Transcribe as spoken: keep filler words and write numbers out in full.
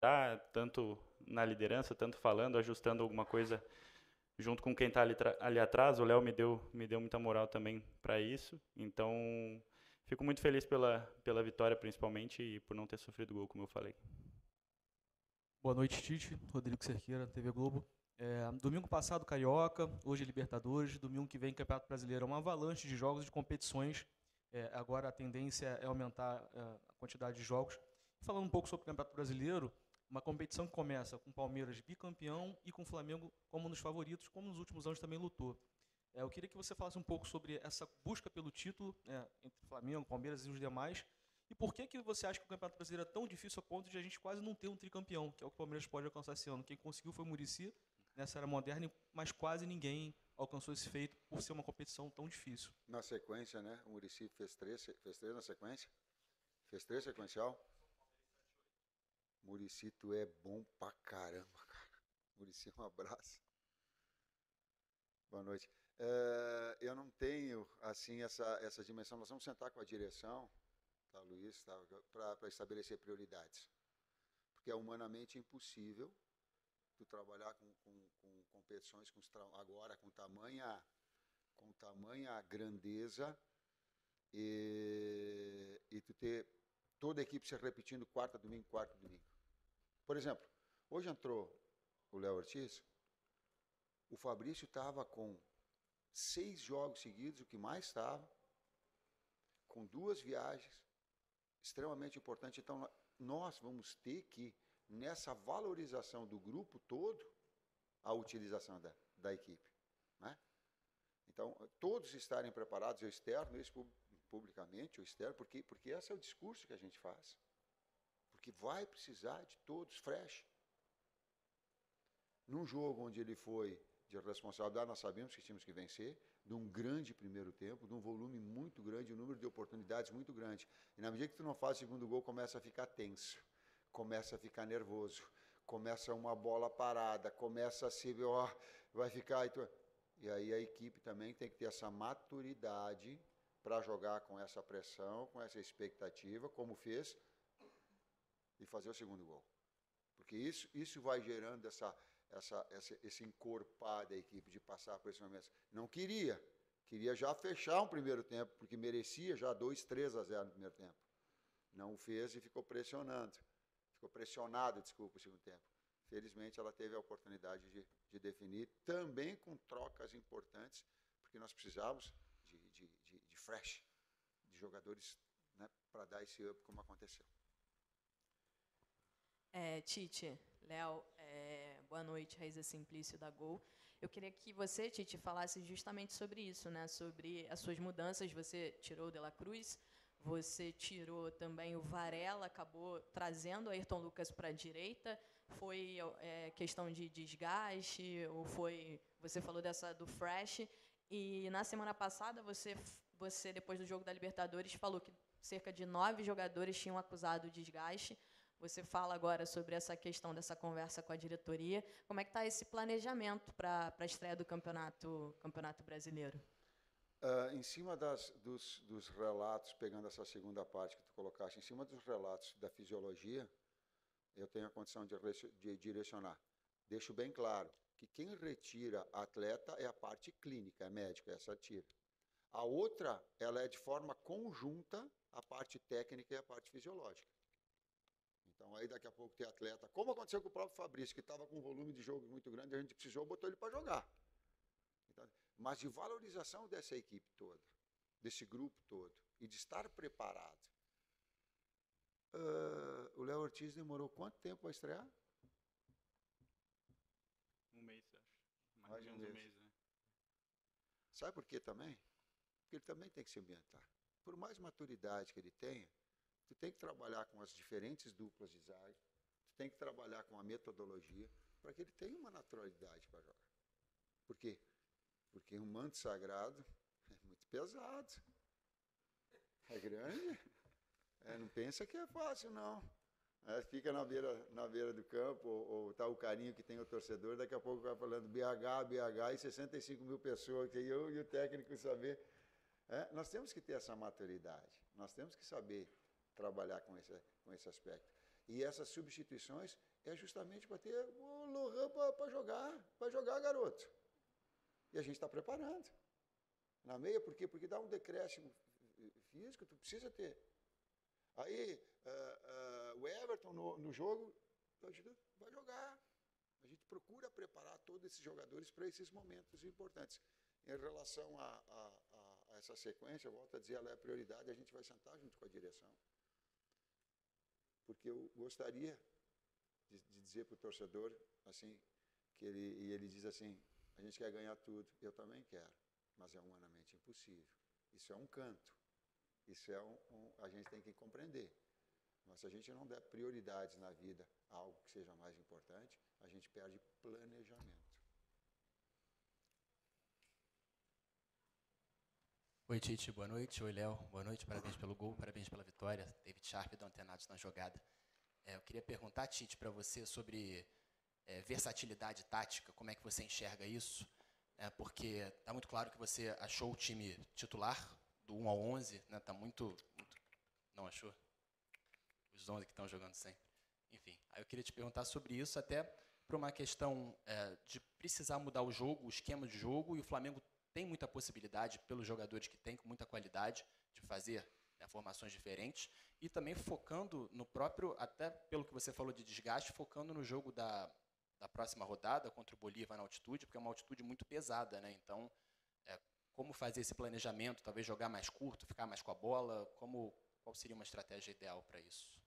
tá, tanto na liderança, tanto falando, ajustando alguma coisa junto com quem está ali, ali atrás. O Léo me deu, me deu muita moral também para isso. Então, fico muito feliz pela, pela vitória, principalmente, e por não ter sofrido gol, como eu falei. Boa noite, Tite. Rodrigo Serqueira, T V Globo. É, domingo passado, Carioca, hoje Libertadores, domingo que vem, Campeonato Brasileiro. É uma avalanche de jogos, de competições. É, agora a tendência é aumentar é, a quantidade de jogos. Falando um pouco sobre o Campeonato Brasileiro, uma competição que começa com o Palmeiras bicampeão e com o Flamengo como um dos favoritos, como nos últimos anos também lutou. É, eu queria que você falasse um pouco sobre essa busca pelo título, é, entre Flamengo, Palmeiras e os demais, e por que, que você acha que o Campeonato Brasileiro é tão difícil a ponto de a gente quase não ter um tricampeão, que é o que o Palmeiras pode alcançar esse ano. Quem conseguiu foi o Muricy, nessa era moderna, mas quase ninguém alcançou esse feito por ser uma competição tão difícil. Na sequência, né? O Muricy fez três, fez três na sequência, fez três sequencial. Muricy, tu é bom pra caramba, cara. Muricy, um abraço. Boa noite. Uh, eu não tenho, assim, essa, essa dimensão. Nós vamos sentar com a direção, tá, Luiz, tá, para estabelecer prioridades. Porque é humanamente impossível tu trabalhar com, com, com competições com agora, com tamanha, com tamanha grandeza e, e tu ter toda a equipe se repetindo quarta, domingo, quarta, domingo. Por exemplo, hoje entrou o Léo Ortiz, o Fabrício estava com seis jogos seguidos, o que mais estava, com duas viagens, extremamente importante. Então, nós vamos ter que, nessa valorização do grupo todo, a utilização da, da equipe, né? Então, todos estarem preparados, eu externo isso publicamente, eu externo, porque, porque esse é o discurso que a gente faz. Porque vai precisar de todos fresh. Num jogo onde ele foi de responsabilidade, nós sabemos que tínhamos que vencer, de um grande primeiro tempo, de um volume muito grande, um número de oportunidades muito grande. E na medida que tu não faz o segundo gol, começa a ficar tenso, começa a ficar nervoso, começa uma bola parada, começa a se ver, ó, vai ficar... E, tu... e aí a equipe também tem que ter essa maturidade para jogar com essa pressão, com essa expectativa, como fez, e fazer o segundo gol. Porque isso, isso vai gerando essa... Essa, essa, esse encorpar da equipe, de passar por esse momento. Não queria, queria já fechar um primeiro tempo, porque merecia já dois, três a zero no primeiro tempo. Não o fez e ficou pressionando, ficou pressionada, desculpa, o segundo tempo. Felizmente, ela teve a oportunidade de, de definir, também com trocas importantes, porque nós precisávamos de, de, de, de fresh, de jogadores, né, para dar esse up como aconteceu. É, Tite, Léo, é, boa noite, Raíza Simplício, da Gol. Eu queria que você, Tite, falasse justamente sobre isso, né? Sobre as suas mudanças. Você tirou o De La Cruz, você tirou também o Varela, acabou trazendo o Ayrton Lucas para a direita. Foi é, questão de desgaste, ou foi... Você falou dessa do fresh. E na semana passada, você, você depois do jogo da Libertadores, falou que cerca de nove jogadores tinham acusado desgaste. Você fala agora sobre essa questão dessa conversa com a diretoria. Como é que está esse planejamento para a estreia do Campeonato, campeonato Brasileiro? Uh, em cima das, dos, dos relatos, pegando essa segunda parte que tu colocaste, em cima dos relatos da fisiologia, eu tenho a condição de, de direcionar. Deixo bem claro que quem retira atleta é a parte clínica, é médica, essa tira. A outra, ela é de forma conjunta a parte técnica e a parte fisiológica. Então, aí daqui a pouco tem atleta, como aconteceu com o próprio Fabrício, que estava com um volume de jogo muito grande, a gente precisou, botou ele para jogar. Então, mas de valorização dessa equipe toda, desse grupo todo, e de estar preparado. Uh, o Léo Ortiz demorou quanto tempo para estrear? Um mês, acho. Mais, Mais de um mês. mês, né? Sabe por quê também? Porque ele também tem que se ambientar. Por mais maturidade que ele tenha, tu tem que trabalhar com as diferentes duplas de zaga, tu tem que trabalhar com a metodologia, para que ele tenha uma naturalidade para jogar. Por quê? Porque um manto sagrado é muito pesado, é grande, é, não pensa que é fácil, não. É, fica na beira, na beira do campo, ou, ou tá o carinho que tem o torcedor, daqui a pouco vai falando B H, B H, e sessenta e cinco mil pessoas, e eu e o técnico saber. É, nós temos que ter essa maturidade, nós temos que saber trabalhar com esse, com esse aspecto. E essas substituições é justamente para ter o Lohan para jogar, para jogar, garoto. E a gente está preparando. Na meia, por quê? Porque dá um decréscimo físico, tu precisa ter. Aí, uh, uh, o Everton, no, no jogo, vai jogar. A gente procura preparar todos esses jogadores para esses momentos importantes. Em relação a, a, a essa sequência, eu volto a dizer, ela é a prioridade, a gente vai sentar junto com a direção. Porque eu gostaria de, de dizer para o torcedor, assim, que ele, e ele diz assim, a gente quer ganhar tudo, eu também quero, mas é humanamente impossível. Isso é um canto, isso é um, um, a gente tem que compreender. Mas se a gente não der prioridades na vida a algo que seja mais importante, a gente perde planejamento. Oi, Tite, boa noite. Oi, Léo, boa noite. Parabéns pelo gol, parabéns pela vitória. David Sharp, do Antenado na Jogada. É, eu queria perguntar, Tite, para você sobre é, versatilidade tática, como é que você enxerga isso? É, porque está muito claro que você achou o time titular, do um ao onze, né? Está muito, muito... Não achou? Os onze que estão jogando sempre. Enfim, aí eu queria te perguntar sobre isso, até para uma questão é, de precisar mudar o jogo, o esquema de jogo, e o Flamengo tem muita possibilidade, pelos jogadores que tem, com muita qualidade, de fazer né, formações diferentes, e também focando no próprio, até pelo que você falou de desgaste, focando no jogo da, da próxima rodada contra o Bolívar na altitude, porque é uma altitude muito pesada, né? Então, é, como fazer esse planejamento, talvez jogar mais curto, ficar mais com a bola, como, qual seria uma estratégia ideal para isso?